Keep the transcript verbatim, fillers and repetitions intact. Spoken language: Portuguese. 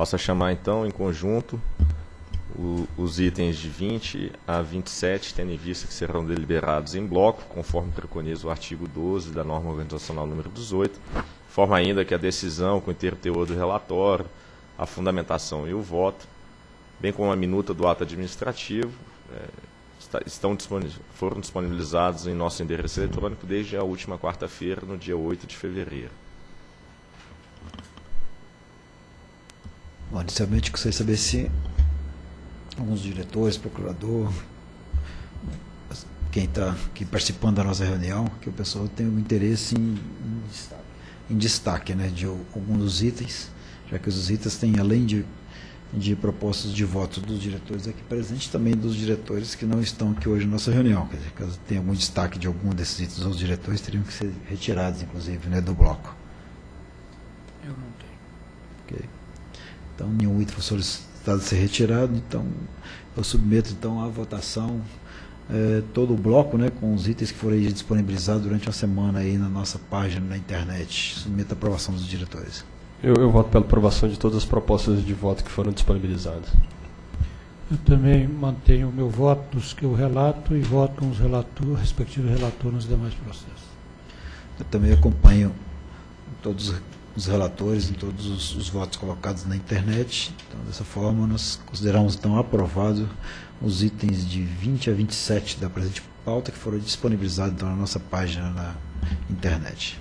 Passo a chamar então em conjunto o, os itens de vinte a vinte e sete, tendo em vista que serão deliberados em bloco, conforme preconiza o artigo doze da norma organizacional número dezoito, forma ainda que a decisão com o inteiro teor do relatório, a fundamentação e o voto, bem como a minuta do ato administrativo, é, Estão disponibiliz- foram disponibilizados em nosso endereço eletrônico desde a última quarta-feira, no dia oito de fevereiro. Bom, inicialmente, gostaria de saber se alguns diretores, procurador, quem está aqui participando da nossa reunião, que o pessoal tem um interesse em, em destaque, em destaque né, de alguns dos itens, já que os itens têm, além de de propostas de voto dos diretores aqui presentes, também dos diretores que não estão aqui hoje na nossa reunião. Quer dizer, caso tenha algum destaque de algum desses itens, os diretores teriam que ser retirados, inclusive, né, do bloco. Eu não tenho. Okay. Então, nenhum item foi solicitado ser retirado, então eu submeto então à votação eh, todo o bloco, né, com os itens que forem disponibilizados durante uma semana aí na nossa página na internet. Submeto à aprovação dos diretores. Eu, eu voto pela aprovação de todas as propostas de voto que foram disponibilizadas. Eu também mantenho o meu voto dos que eu relato e voto com os relatores, respectivos relatores nos demais processos. Eu também acompanho todos os relatores em todos os, os votos colocados na internet. Então, dessa forma, nós consideramos então aprovado os itens de vinte a vinte e sete da presente pauta que foram disponibilizados então, na nossa página na internet.